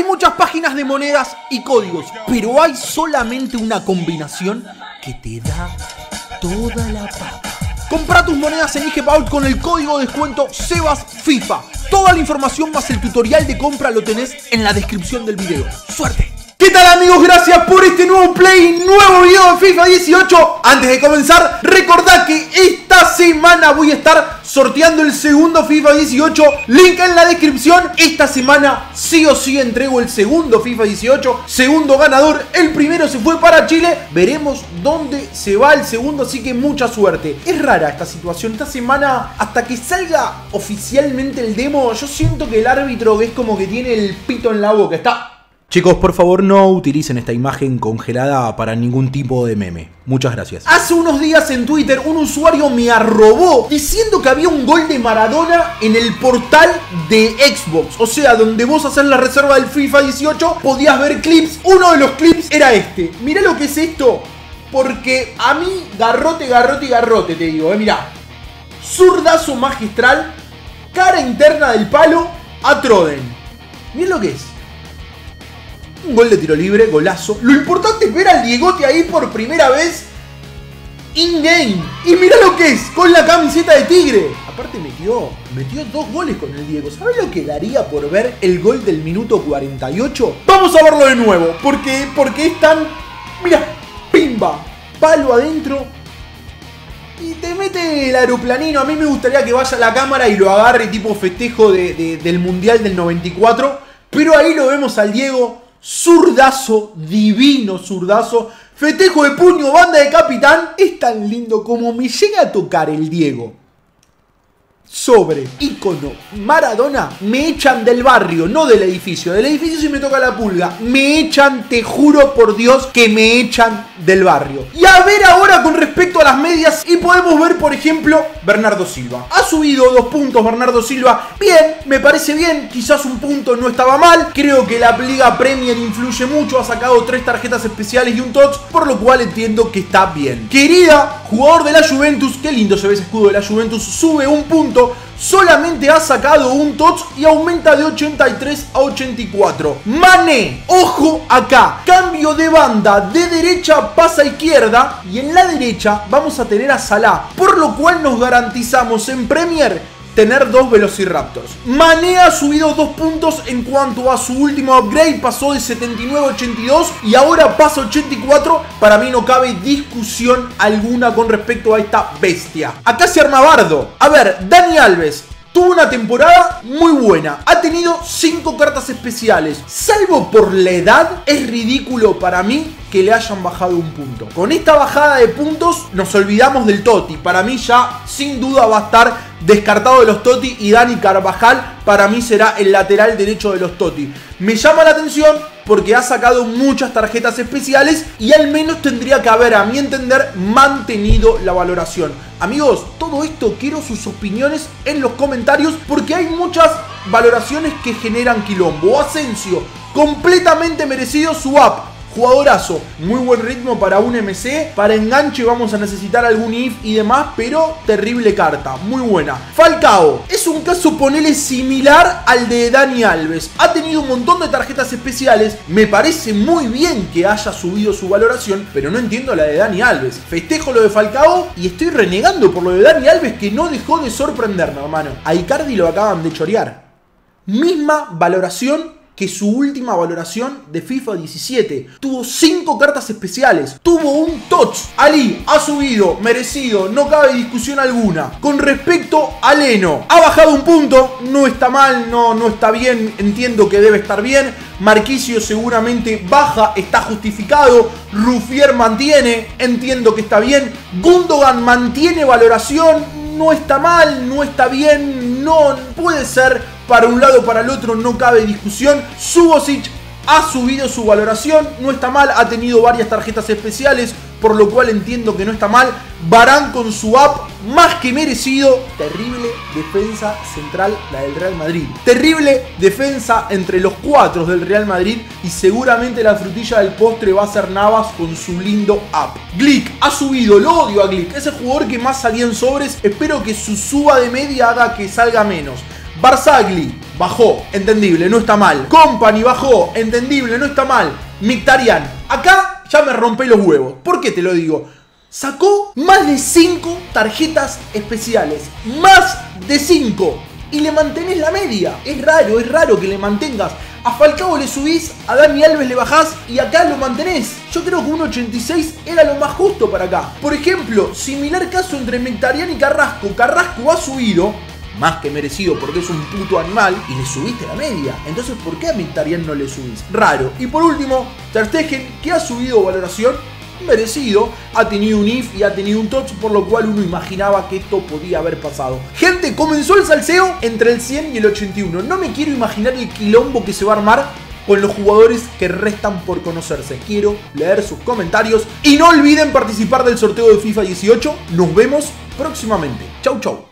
Hay muchas páginas de monedas y códigos, pero hay solamente una combinación que te da toda la papa. Compra tus monedas en IGVAULT con el código de descuento SEBASFIFA. Toda la información más el tutorial de compra lo tenés en la descripción del video. ¡Suerte! ¿Qué tal, amigos? Gracias por este nuevo play, nuevo video de FIFA 18. Antes de comenzar, recordad que esta semana voy a estar sorteando el segundo FIFA 18. Link en la descripción. Esta semana sí o sí entrego el segundo FIFA 18. Segundo ganador. El primero se fue para Chile. Veremos dónde se va el segundo, así que mucha suerte. Es rara esta situación. Esta semana, hasta que salga oficialmente el demo, yo siento que el árbitro es como que tiene el pito en la boca. Está... Chicos, por favor, no utilicen esta imagen congelada para ningún tipo de meme. Muchas gracias. Hace unos días en Twitter un usuario me arrobó diciendo que había un gol de Maradona en el portal de Xbox. O sea, donde vos hacés la reserva del FIFA 18 podías ver clips. Uno de los clips era este. Mirá lo que es esto. Porque a mí, garrote, te digo. Mirá. Zurdazo magistral. Cara interna del palo a Troden. Mirá lo que es. Un gol de tiro libre, golazo. Lo importante es ver al Diegote ahí por primera vez in-game. Y mirá lo que es, con la camiseta de Tigre. Aparte metió dos goles con el Diego. ¿Sabés lo que daría por ver el gol del minuto 48? Vamos a verlo de nuevo, porque es tan... Mirá, pimba, palo adentro. Y te mete el aeroplanino. A mí me gustaría que vaya a la cámara y lo agarre tipo festejo del Mundial del 94. Pero ahí lo vemos al Diego. Zurdazo, divino zurdazo, festejo de puño, banda de capitán. Es tan lindo como me llega a tocar el Diego. Sobre, ícono, Maradona, me echan del barrio, no del edificio. Del edificio si me toca la pulga, me echan, te juro por Dios que me echan del barrio. Y a ver ahora con respecto a las medias, y podemos ver por ejemplo Bernardo Silva. Ha subido 2 puntos Bernardo Silva, bien, me parece bien, quizás 1 punto no estaba mal. Creo que la Liga Premier influye mucho, ha sacado 3 tarjetas especiales y un TOTS, por lo cual entiendo que está bien. Querida, jugador de la Juventus, qué lindo se ve ese escudo de la Juventus, sube 1 punto. Solamente ha sacado un TOTS y aumenta de 83 a 84. Mané, ojo acá. Cambio de banda, de derecha pasa a izquierda. Y en la derecha vamos a tener a Salah. Por lo cual nos garantizamos en Premier tener 2 Velociraptors. Mané ha subido 2 puntos en cuanto a su último upgrade. Pasó de 79 a 82 y ahora pasa a 84. Para mí no cabe discusión alguna con respecto a esta bestia. Acá se arma bardo. A ver, Dani Alves tuvo una temporada muy buena. Ha tenido 5 cartas especiales. Salvo por la edad, es ridículo para mí que le hayan bajado 1 punto. Con esta bajada de puntos nos olvidamos del Totti. Para mí ya sin duda va a estar descartado de los Totti. Y Dani Carvajal para mí será el lateral derecho de los Totti. Me llama la atención porque ha sacado muchas tarjetas especiales y al menos tendría que haber, a mi entender, mantenido la valoración. Amigos, todo esto quiero sus opiniones en los comentarios porque hay muchas valoraciones que generan quilombo. Asensio, completamente merecido su up. Jugadorazo, muy buen ritmo para un MC. Para enganche vamos a necesitar algún IF y demás, pero terrible carta, muy buena. Falcao, es un caso ponele similar al de Dani Alves. Ha tenido un montón de tarjetas especiales. Me parece muy bien que haya subido su valoración, pero no entiendo la de Dani Alves. Festejo lo de Falcao y estoy renegando por lo de Dani Alves, que no dejó de sorprenderme, hermano. A Icardi lo acaban de chorear. Misma valoración que su última valoración de FIFA 17. Tuvo 5 cartas especiales. Tuvo un TOTS. Ali ha subido, merecido, no cabe discusión alguna. Con respecto a Leno, ha bajado 1 punto. No está mal, no está bien. Entiendo que debe estar bien. Marquinhos seguramente baja, está justificado. Rúfier mantiene, entiendo que está bien. Gundogan mantiene valoración. No está mal, no está bien. No puede ser... Para un lado, para el otro, no cabe discusión. Subosich ha subido su valoración, no está mal, ha tenido varias tarjetas especiales, por lo cual entiendo que no está mal. Varán con su up, más que merecido. Terrible defensa central la del Real Madrid. Terrible defensa entre los 4 del Real Madrid y seguramente la frutilla del postre va a ser Navas con su lindo up. Glick ha subido, lo odio a Glick, es el jugador que más salía en sobres, espero que su suba de media haga que salga menos. Barzagli bajó, entendible, no está mal. Company bajó, entendible, no está mal. Mictarian, acá ya me rompé los huevos. ¿Por qué te lo digo? Sacó más de 5 tarjetas especiales. Más de 5. Y le mantenés la media. Es raro que le mantengas. A Falcao le subís, a Dani Alves le bajás y acá lo mantenés. Yo creo que un 86 era lo más justo para acá. Por ejemplo, similar caso entre Mictarian y Carrasco. Carrasco ha subido, más que merecido porque es un puto animal, y le subiste la media. Entonces, ¿por qué a Mictarian no le subís? Raro. Y por último, Chartejen, que ha subido valoración, merecido, ha tenido un IF y ha tenido un TOTS, por lo cual uno imaginaba que esto podía haber pasado. Gente, comenzó el salseo entre el 100 y el 81. No me quiero imaginar el quilombo que se va a armar con los jugadores que restan por conocerse. Quiero leer sus comentarios y no olviden participar del sorteo de FIFA 18. Nos vemos próximamente. Chau, chau.